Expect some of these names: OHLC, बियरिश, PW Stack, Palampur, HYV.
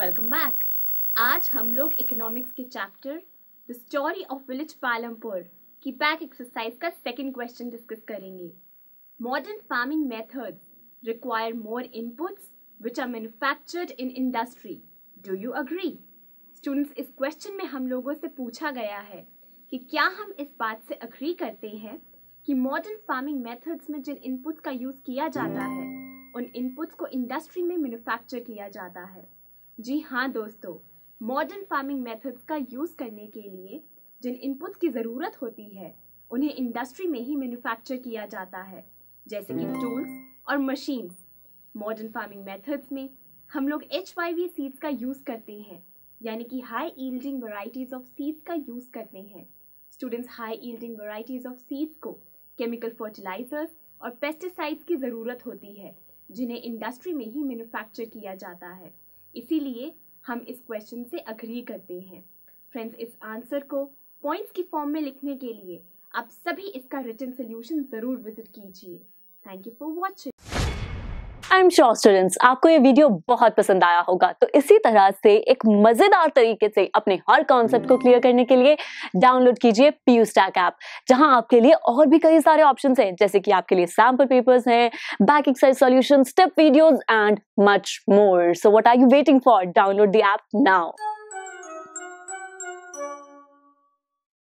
Welcome back. आज हम लोग इकोनॉमिक्स के chapter the story of village Palampur की बैक एक्सरसाइज का सेकंड क्वेश्चन डिस्कस करेंगे। Modern farming methods require more inputs which are manufactured in industry, do you agree? Students, इस question में हम लोगों से पूछा गया है कि क्या हम इस बात से एग्री करते हैं कि मॉडर्न फार्मिंग मेथड्स में जिन इनपुट्स का यूज किया जाता है उन इनपुट्स को इंडस्ट्री में मैन्युफैक्चर किया जाता है। जी हाँ दोस्तों, मॉडर्न फार्मिंग मेथड्स का यूज़ करने के लिए जिन इनपुट्स की ज़रूरत होती है उन्हें इंडस्ट्री में ही मैन्युफैक्चर किया जाता है, जैसे कि टूल्स और मशीन्स। मॉडर्न फार्मिंग मेथड्स में हम लोग HYV सीड्स का यूज़ करते हैं, यानी कि high yielding varieties of seeds का यूज़ करते हैं। Students, high yielding varieties of seeds को केमिकल फर्टिलाइजर्स और पेस्टिसाइड्स की ज़रूरत होती है, जिन्हें इंडस्ट्री में ही मैन्युफैक्चर किया जाता है। इसीलिए हम इस क्वेश्चन से अग्री करते हैं। फ्रेंड्स, इस आंसर को पॉइंट्स की फॉर्म में लिखने के लिए आप सभी इसका रिटन सॉल्यूशन जरूर विजिट कीजिए। Thank you for watching. I am sure students, आपको ये वीडियो बहुत पसंद आया होगा। तो इसी तरह से एक मजेदार तरीके से अपने हर कॉन्सेप्ट को क्लियर करने के लिए डाउनलोड कीजिए PW Stack ऐप, जहां आपके लिए और भी कई सारे ऑप्शंस हैं, जैसे कि आपके लिए सैम्पल पेपर्स हैं, back exercise solutions, step videos and much more. So what are you waiting for? Download the app now.